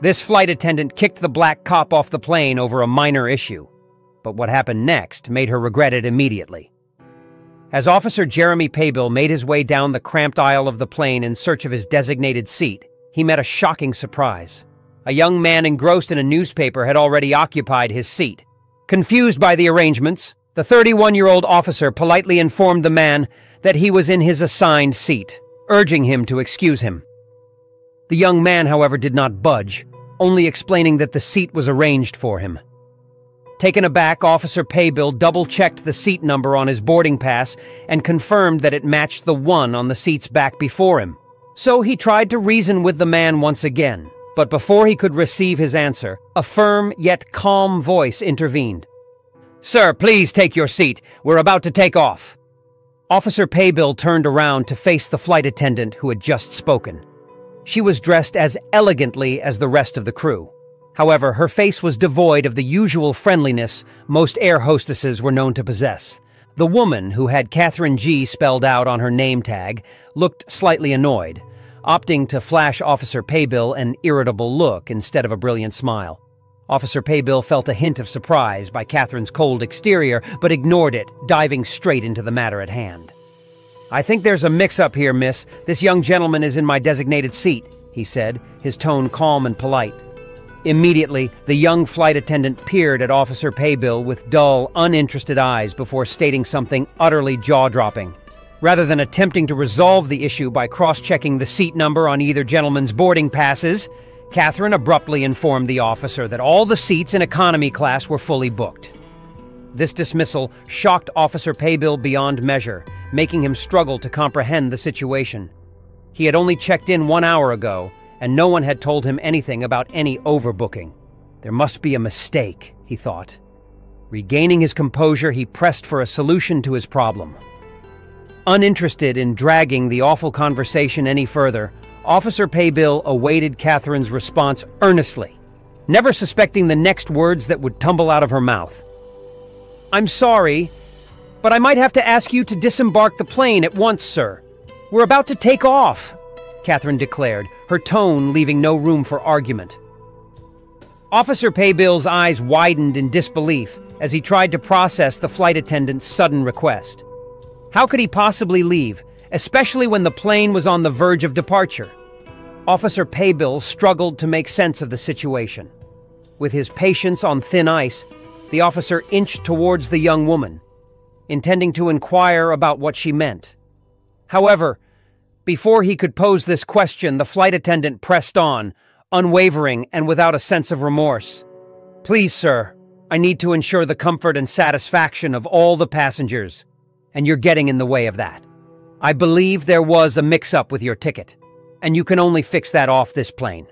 This flight attendant kicked the black cop off the plane over a minor issue, but what happened next made her regret it immediately. As Officer Jeremy Paybill made his way down the cramped aisle of the plane in search of his designated seat, he met a shocking surprise. A young man engrossed in a newspaper had already occupied his seat. Confused by the arrangements, the 31-year-old officer politely informed the man that he was in his assigned seat, urging him to excuse him. The young man, however, did not budge, only explaining that the seat was arranged for him. Taken aback, Officer Paybill double-checked the seat number on his boarding pass and confirmed that it matched the one on the seats back before him. So he tried to reason with the man once again, but before he could receive his answer, a firm yet calm voice intervened. "Sir, please take your seat. We're about to take off." Officer Paybill turned around to face the flight attendant who had just spoken. She was dressed as elegantly as the rest of the crew. However, her face was devoid of the usual friendliness most air hostesses were known to possess. The woman, who had Catherine G spelled out on her name tag, looked slightly annoyed, opting to flash Officer Paybill an irritable look instead of a brilliant smile. Officer Paybill felt a hint of surprise by Catherine's cold exterior, but ignored it, diving straight into the matter at hand. "I think there's a mix-up here, miss. This young gentleman is in my designated seat," he said, his tone calm and polite. Immediately, the young flight attendant peered at Officer Paybill with dull, uninterested eyes before stating something utterly jaw-dropping. Rather than attempting to resolve the issue by cross-checking the seat number on either gentleman's boarding passes, Catherine abruptly informed the officer that all the seats in economy class were fully booked. This dismissal shocked Officer Paybill beyond measure, making him struggle to comprehend the situation. He had only checked in 1 hour ago, and no one had told him anything about any overbooking. There must be a mistake, he thought. Regaining his composure, he pressed for a solution to his problem. Uninterested in dragging the awful conversation any further, Officer Paybill awaited Catherine's response earnestly, never suspecting the next words that would tumble out of her mouth. "I'm sorry, but I might have to ask you to disembark the plane at once, sir. We're about to take off," Catherine declared, her tone leaving no room for argument. Officer Paybill's eyes widened in disbelief as he tried to process the flight attendant's sudden request. How could he possibly leave, especially when the plane was on the verge of departure? Officer Paybill struggled to make sense of the situation. With his patience on thin ice, the officer inched towards the young woman, intending to inquire about what she meant. However, before he could pose this question, the flight attendant pressed on, unwavering and without a sense of remorse. "Please, sir, I need to ensure the comfort and satisfaction of all the passengers, and you're getting in the way of that. I believe there was a mix-up with your ticket, and you can only fix that off this plane."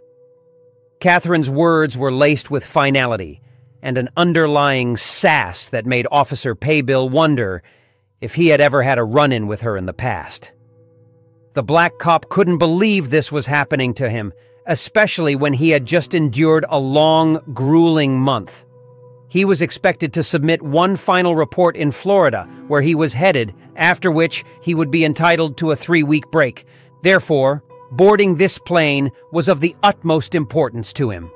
Catherine's words were laced with finality and an underlying sass that made Officer Paybill wonder if he had ever had a run-in with her in the past. The black cop couldn't believe this was happening to him, especially when he had just endured a long, grueling month. He was expected to submit one final report in Florida, where he was headed, after which he would be entitled to a 3-week break. Therefore, boarding this plane was of the utmost importance to him.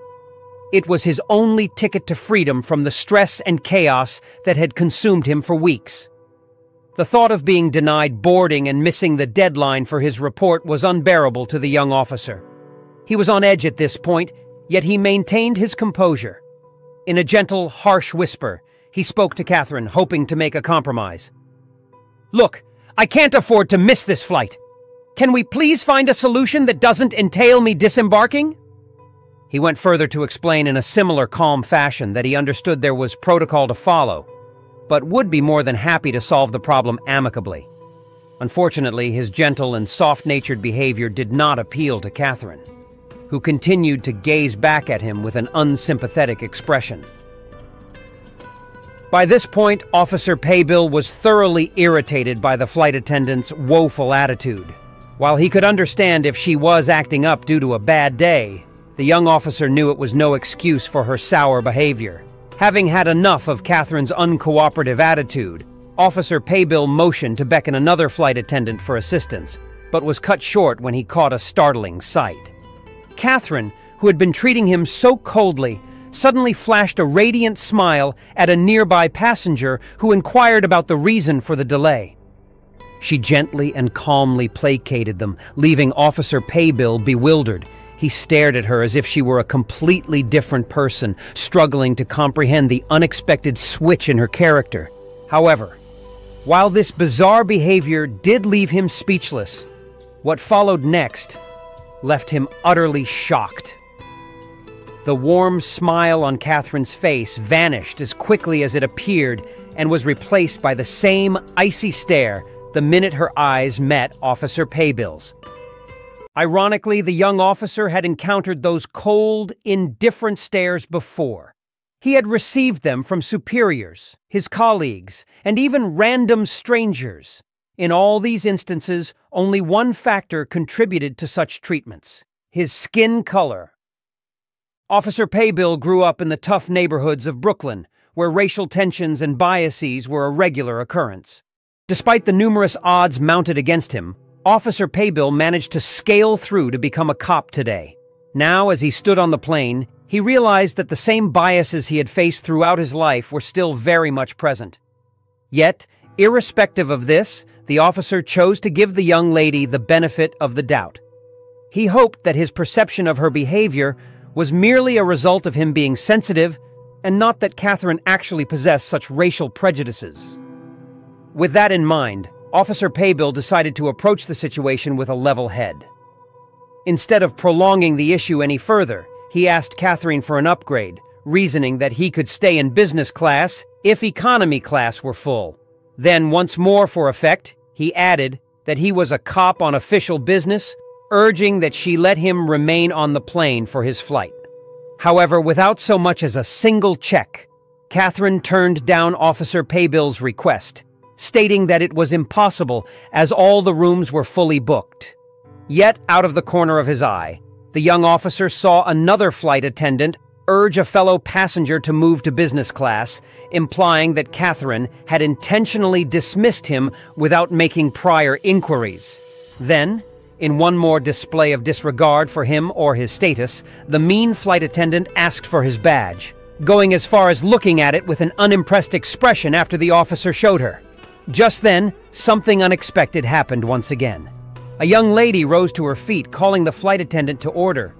It was his only ticket to freedom from the stress and chaos that had consumed him for weeks. The thought of being denied boarding and missing the deadline for his report was unbearable to the young officer. He was on edge at this point, yet he maintained his composure. In a gentle, harsh whisper, he spoke to Catherine, hoping to make a compromise. "Look, I can't afford to miss this flight. Can we please find a solution that doesn't entail me disembarking?" He went further to explain in a similar calm fashion that he understood there was protocol to follow, but would be more than happy to solve the problem amicably. Unfortunately, his gentle and soft-natured behavior did not appeal to Catherine, who continued to gaze back at him with an unsympathetic expression. By this point, Officer Paybill was thoroughly irritated by the flight attendant's woeful attitude. While he could understand if she was acting up due to a bad day, the young officer knew it was no excuse for her sour behavior. Having had enough of Catherine's uncooperative attitude, Officer Paybill motioned to beckon another flight attendant for assistance, but was cut short when he caught a startling sight. Catherine, who had been treating him so coldly, suddenly flashed a radiant smile at a nearby passenger who inquired about the reason for the delay. She gently and calmly placated them, leaving Officer Paybill bewildered. He stared at her as if she were a completely different person, struggling to comprehend the unexpected switch in her character. However, while this bizarre behavior did leave him speechless, what followed next left him utterly shocked. The warm smile on Catherine's face vanished as quickly as it appeared and was replaced by the same icy stare the minute her eyes met Officer Paybill's. Ironically, the young officer had encountered those cold, indifferent stares before. He had received them from superiors, his colleagues, and even random strangers. In all these instances, only one factor contributed to such treatments: his skin color. Officer Paybill grew up in the tough neighborhoods of Brooklyn, where racial tensions and biases were a regular occurrence. Despite the numerous odds mounted against him, Officer Paybill managed to scale through to become a cop today. Now, as he stood on the plane, he realized that the same biases he had faced throughout his life were still very much present. Yet, irrespective of this, the officer chose to give the young lady the benefit of the doubt. He hoped that his perception of her behavior was merely a result of him being sensitive, and not that Catherine actually possessed such racial prejudices. With that in mind, Officer Paybill decided to approach the situation with a level head. Instead of prolonging the issue any further, he asked Catherine for an upgrade, reasoning that he could stay in business class if economy class were full. Then, once more for effect, he added that he was a cop on official business, urging that she let him remain on the plane for his flight. However, without so much as a single check, Catherine turned down Officer Paybill's request, stating that it was impossible as all the rooms were fully booked. Yet, out of the corner of his eye, the young officer saw another flight attendant urge a fellow passenger to move to business class, implying that Catherine had intentionally dismissed him without making prior inquiries. Then, in one more display of disregard for him or his status, the mean flight attendant asked for his badge, going as far as looking at it with an unimpressed expression after the officer showed her. Just then, something unexpected happened once again. A young lady rose to her feet, calling the flight attendant to order.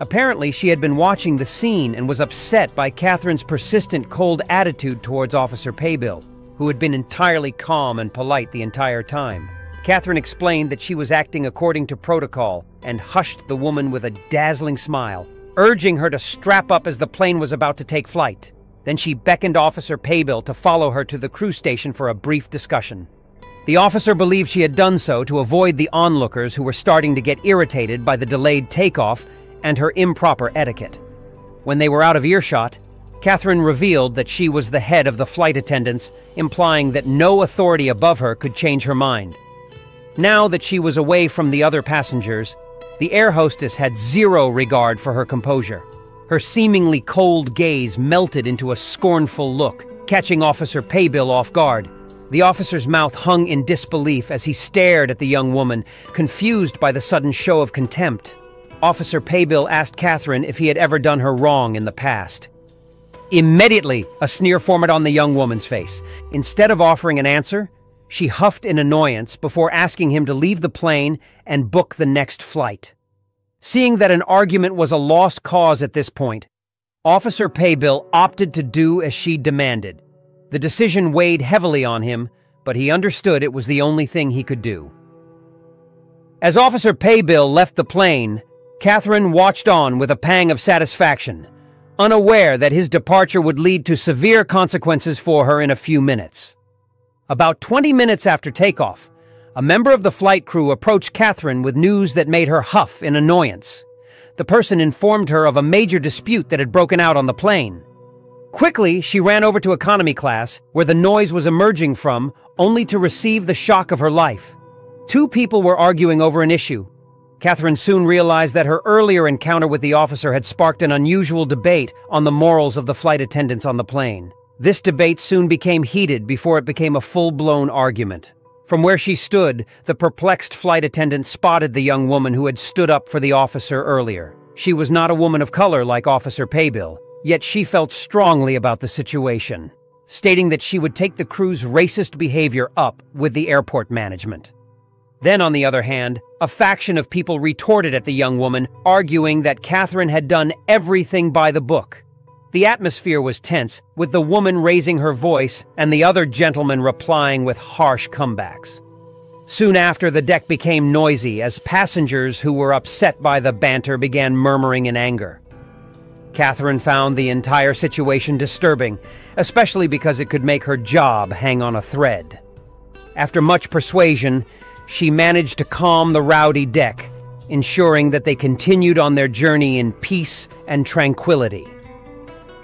Apparently, she had been watching the scene and was upset by Catherine's persistent cold attitude towards Officer Paybill, who had been entirely calm and polite the entire time. Catherine explained that she was acting according to protocol and hushed the woman with a dazzling smile, urging her to strap up as the plane was about to take flight. Then she beckoned Officer Paybill to follow her to the crew station for a brief discussion. The officer believed she had done so to avoid the onlookers who were starting to get irritated by the delayed takeoff and her improper etiquette. When they were out of earshot, Catherine revealed that she was the head of the flight attendants, implying that no authority above her could change her mind. Now that she was away from the other passengers, the air hostess had zero regard for her composure. Her seemingly cold gaze melted into a scornful look, catching Officer Paybill off guard. The officer's mouth hung in disbelief as he stared at the young woman, confused by the sudden show of contempt. Officer Paybill asked Catherine if he had ever done her wrong in the past. Immediately, a sneer formed on the young woman's face. Instead of offering an answer, she huffed in annoyance before asking him to leave the plane and book the next flight. Seeing that an argument was a lost cause at this point, Officer Paybill opted to do as she demanded. The decision weighed heavily on him, but he understood it was the only thing he could do. As Officer Paybill left the plane, Catherine watched on with a pang of satisfaction, unaware that his departure would lead to severe consequences for her in a few minutes. About 20 minutes after takeoff, a member of the flight crew approached Catherine with news that made her huff in annoyance. The person informed her of a major dispute that had broken out on the plane. Quickly, she ran over to economy class, where the noise was emerging from, only to receive the shock of her life. Two people were arguing over an issue. Catherine soon realized that her earlier encounter with the officer had sparked an unusual debate on the morals of the flight attendants on the plane. This debate soon became heated before it became a full-blown argument. From where she stood, the perplexed flight attendant spotted the young woman who had stood up for the officer earlier. She was not a woman of color like Officer Paybill, yet she felt strongly about the situation, stating that she would take the crew's racist behavior up with the airport management. Then, on the other hand, a faction of people retorted at the young woman, arguing that Catherine had done everything by the book. The atmosphere was tense, with the woman raising her voice and the other gentleman replying with harsh comebacks. Soon after, the deck became noisy as passengers who were upset by the banter began murmuring in anger. Catherine found the entire situation disturbing, especially because it could make her job hang on a thread. After much persuasion, she managed to calm the rowdy deck, ensuring that they continued on their journey in peace and tranquility.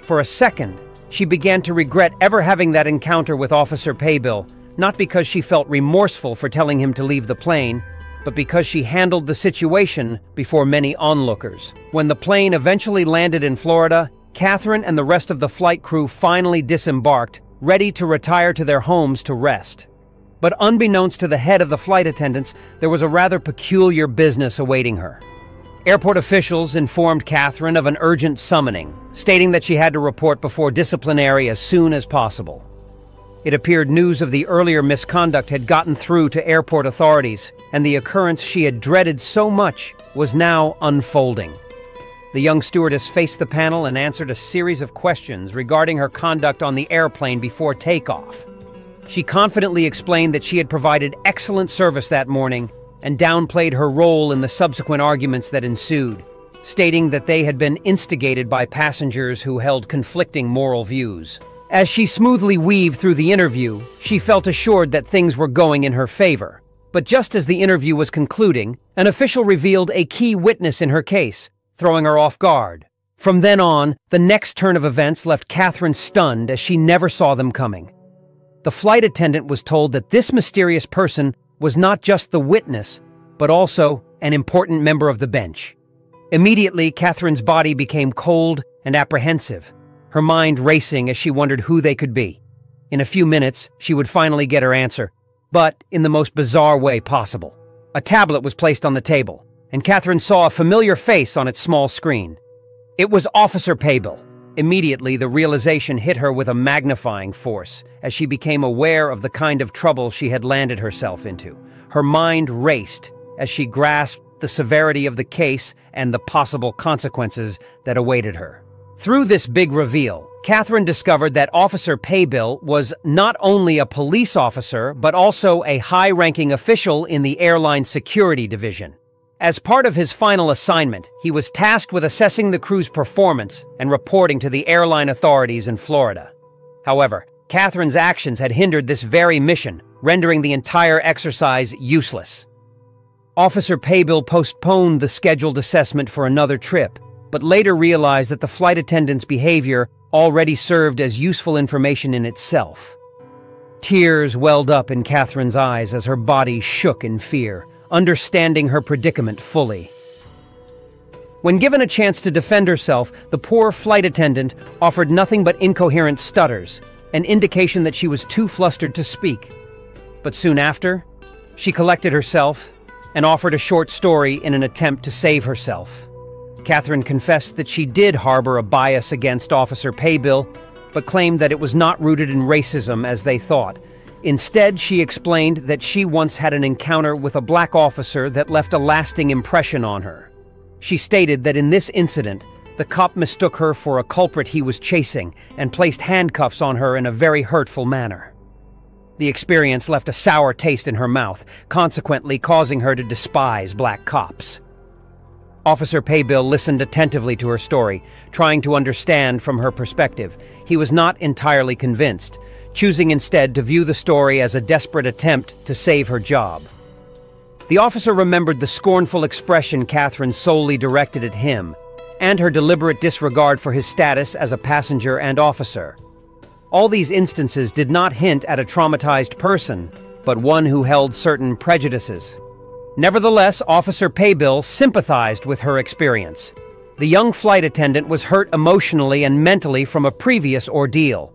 For a second, she began to regret ever having that encounter with Officer Paybill, not because she felt remorseful for telling him to leave the plane, but because she handled the situation before many onlookers. When the plane eventually landed in Florida, Catherine and the rest of the flight crew finally disembarked, ready to retire to their homes to rest. But unbeknownst to the head of the flight attendants, there was a rather peculiar business awaiting her. Airport officials informed Catherine of an urgent summoning, stating that she had to report before disciplinary as soon as possible. It appeared news of the earlier misconduct had gotten through to airport authorities, and the occurrence she had dreaded so much was now unfolding. The young stewardess faced the panel and answered a series of questions regarding her conduct on the airplane before takeoff. She confidently explained that she had provided excellent service that morning and downplayed her role in the subsequent arguments that ensued, stating that they had been instigated by passengers who held conflicting moral views. As she smoothly weaved through the interview, she felt assured that things were going in her favor. But just as the interview was concluding, an official revealed a key witness in her case, throwing her off guard. From then on, the next turn of events left Catherine stunned as she never saw them coming. The flight attendant was told that this mysterious person was not just the witness, but also an important member of the bench. Immediately, Catherine's body became cold and apprehensive, her mind racing as she wondered who they could be. In a few minutes, she would finally get her answer, but in the most bizarre way possible. A tablet was placed on the table, and Catherine saw a familiar face on its small screen. It was Officer Paybill. Immediately, the realization hit her with a magnifying force as she became aware of the kind of trouble she had landed herself into. Her mind raced as she grasped the severity of the case and the possible consequences that awaited her. Through this big reveal, Catherine discovered that Officer Paybill was not only a police officer, but also a high-ranking official in the airline security division. As part of his final assignment, he was tasked with assessing the crew's performance and reporting to the airline authorities in Florida. However, Catherine's actions had hindered this very mission, rendering the entire exercise useless. Officer Paybill postponed the scheduled assessment for another trip, but later realized that the flight attendant's behavior already served as useful information in itself. Tears welled up in Catherine's eyes as her body shook in fear, understanding her predicament fully. When given a chance to defend herself, the poor flight attendant offered nothing but incoherent stutters, an indication that she was too flustered to speak. But soon after, she collected herself and offered a short story in an attempt to save herself. Catherine confessed that she did harbor a bias against Officer Paybill, but claimed that it was not rooted in racism as they thought. Instead, she explained that she once had an encounter with a black officer that left a lasting impression on her. She stated that in this incident, the cop mistook her for a culprit he was chasing and placed handcuffs on her in a very hurtful manner. The experience left a sour taste in her mouth, consequently causing her to despise black cops. Officer Paybill listened attentively to her story, trying to understand from her perspective. He was not entirely convinced, choosing instead to view the story as a desperate attempt to save her job. The officer remembered the scornful expression Catherine solely directed at him, and her deliberate disregard for his status as a passenger and officer. All these instances did not hint at a traumatized person, but one who held certain prejudices. Nevertheless, Officer Paybill sympathized with her experience. The young flight attendant was hurt emotionally and mentally from a previous ordeal.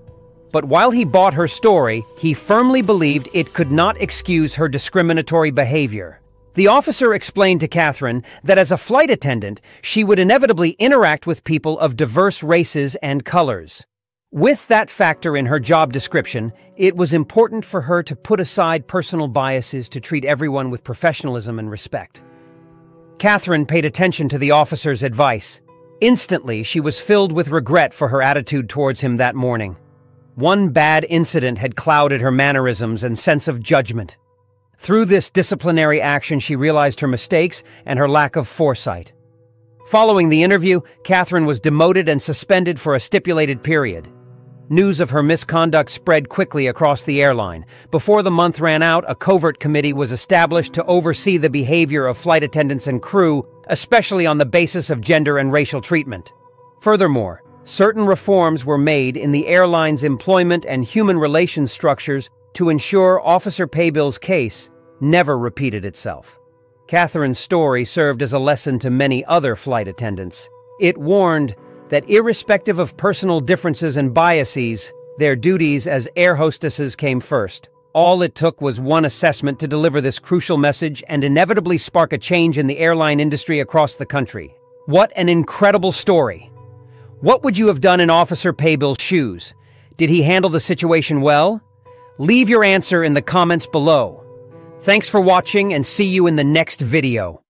But while he bought her story, he firmly believed it could not excuse her discriminatory behavior. The officer explained to Catherine that as a flight attendant, she would inevitably interact with people of diverse races and colors. With that factor in her job description, it was important for her to put aside personal biases to treat everyone with professionalism and respect. Catherine paid attention to the officer's advice. Instantly, she was filled with regret for her attitude towards him that morning. One bad incident had clouded her mannerisms and sense of judgment. Through this disciplinary action, she realized her mistakes and her lack of foresight. Following the interview, Catherine was demoted and suspended for a stipulated period. News of her misconduct spread quickly across the airline. Before the month ran out, a covert committee was established to oversee the behavior of flight attendants and crew, especially on the basis of gender and racial treatment. Furthermore, certain reforms were made in the airline's employment and human relations structures to ensure Officer Paybill's case never repeated itself. Catherine's story served as a lesson to many other flight attendants. It warned that irrespective of personal differences and biases, their duties as air hostesses came first. All it took was one assessment to deliver this crucial message and inevitably spark a change in the airline industry across the country. What an incredible story! What would you have done in Officer Paybill's shoes? Did he handle the situation well? Leave your answer in the comments below. Thanks for watching and see you in the next video.